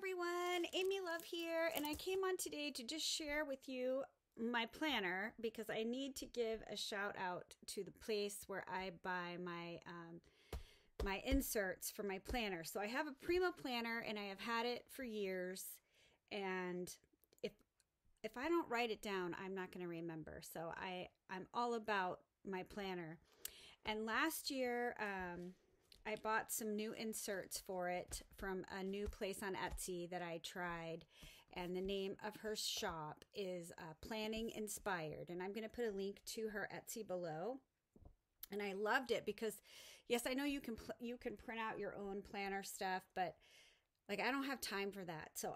everyone, Amy Love here, and I came on today to just share with you my planner because I need to give a shout out to the place where I buy my my inserts for my planner. So I have a Prima planner and I have had it for years, and if I don't write it down, I'm not going to remember. So I'm all about my planner. And last year I bought some new inserts for it from a new place on Etsy that I tried, and the name of her shop is Planning Inspired, and I'm going to put a link to her Etsy below. And I loved it because, yes, I know you can print out your own planner stuff, but like I don't have time for that. So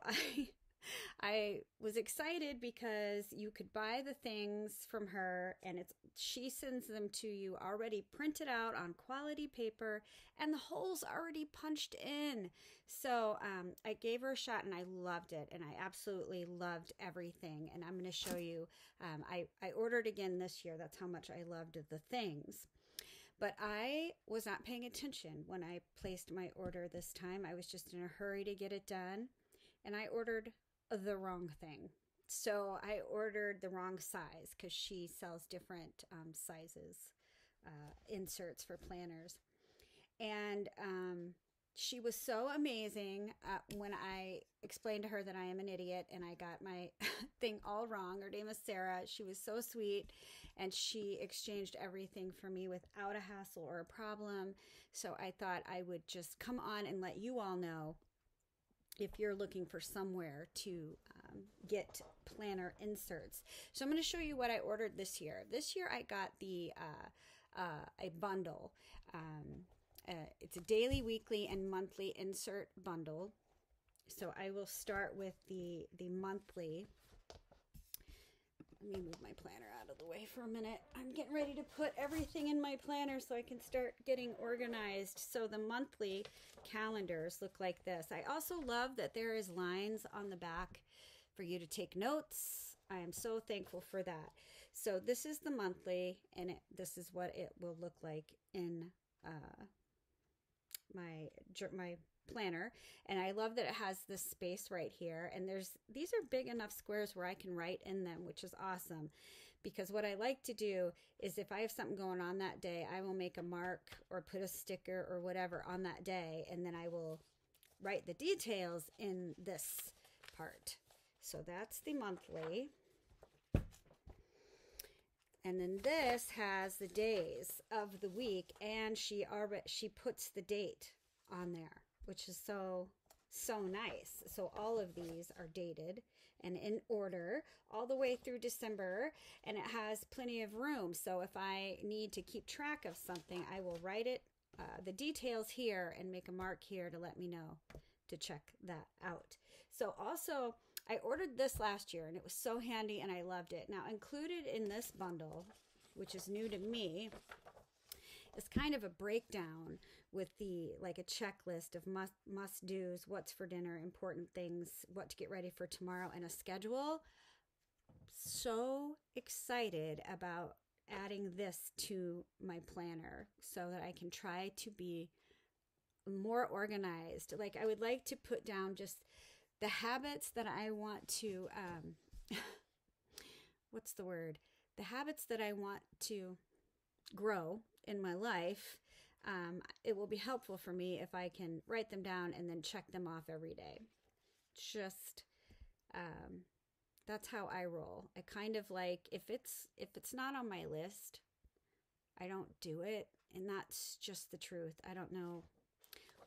I was excited because you could buy the things from her, and she sends them to you already printed out on quality paper, and the holes already punched in. So I gave her a shot, and I loved it, and I absolutely loved everything. And I'm going to show you. I ordered again this year. That's how much I loved the things. But I was not paying attention when I placed my order this time. I was just in a hurry to get it done, and I ordered the wrong thing. So I ordered the wrong size because she sells different sizes inserts for planners, and she was so amazing when I explained to her that I am an idiot and I got my thing all wrong. Her name is Sarah. She was so sweet, and she exchanged everything for me without a hassle or a problem. So I thought I would just come on and let you all know, if you're looking for somewhere to get planner inserts. So I'm going to show you what I ordered this year. This year I got the a bundle. It's a daily, weekly, and monthly insert bundle. So I will start with the monthly. Let me move my planner out of the way for a minute. I'm getting ready to put everything in my planner so I can start getting organized. So the monthly calendars look like this. I also love that there is lines on the back for you to take notes. I am so thankful for that. So this is the monthly, and this is what it will look like in my planner. And I love that it has this space right here, and these are big enough squares where I can write in them, which is awesome, because what I like to do is if I have something going on that day, I will make a mark or put a sticker or whatever on that day, and then I will write the details in this part. So that's the monthly. And then this has the days of the week, and she puts the date on there, which is so nice. So all of these are dated and in order all the way through December, and it has plenty of room. So if I need to keep track of something, I will write it, the details here, and make a mark here to let me know to check that out. So also, I ordered this last year, and it was so handy, and I loved it. Now included in this bundle, which is new to me, it's kind of a breakdown with like a checklist of must-dos, what's for dinner, important things, what to get ready for tomorrow, and a schedule. So excited about adding this to my planner so that I can try to be more organized. Like I would like to put down just the habits that I want to, what's the word? The habits that I want to grow in my life. It will be helpful for me if I can write them down and then check them off every day. Just that's how I roll. I kind of like, if it's not on my list, I don't do it, and that's just the truth. I don't know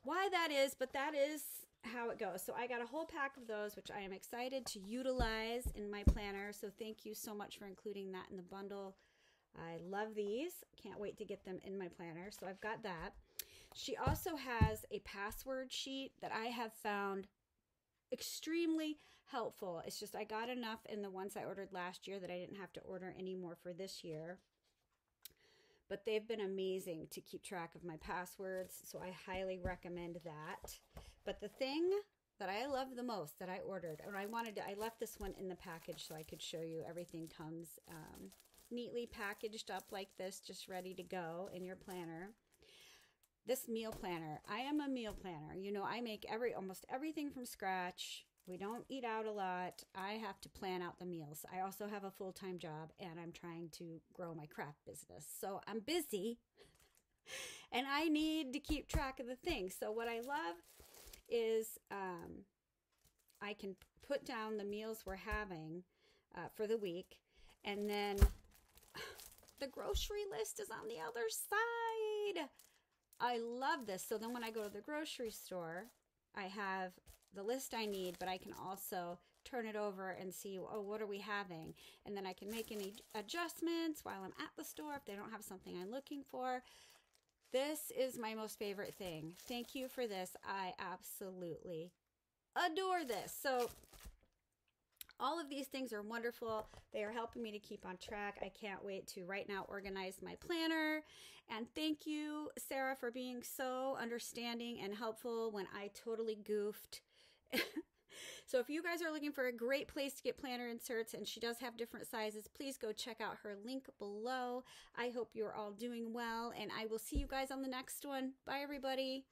why that is, but that is how it goes. So I got a whole pack of those, which I am excited to utilize in my planner. So thank you so much for including that in the bundle. I love these. Can't wait to get them in my planner. So I've got that. She also has a password sheet that I have found extremely helpful. It's just I got enough in the ones I ordered last year that I didn't have to order any more for this year. But they've been amazing to keep track of my passwords, so I highly recommend that. But the thing that I love the most that I ordered, and I left this one in the package so I could show you, everything comes neatly packaged up like this, just ready to go in your planner. This meal planner. I am a meal planner. You know, I make almost everything from scratch. We don't eat out a lot. I have to plan out the meals. I also have a full-time job and I'm trying to grow my craft business. So I'm busy and I need to keep track of the things. So what I love is I can put down the meals we're having for the week, and then the grocery list is on the other side. I love this. So then when I go to the grocery store, I have the list I need, but I can also turn it over and see, oh, what are we having? And then I can make any adjustments while I'm at the store if they don't have something I'm looking for. This is my most favorite thing. Thank you for this. I absolutely adore this. So all of these things are wonderful. They are helping me to keep on track. I can't wait to right now organize my planner. And thank you, Sarah, for being so understanding and helpful when I totally goofed. So if you guys are looking for a great place to get planner inserts, and she does have different sizes, please go check out her link below. I hope you're all doing well, and I will see you guys on the next one. Bye, everybody.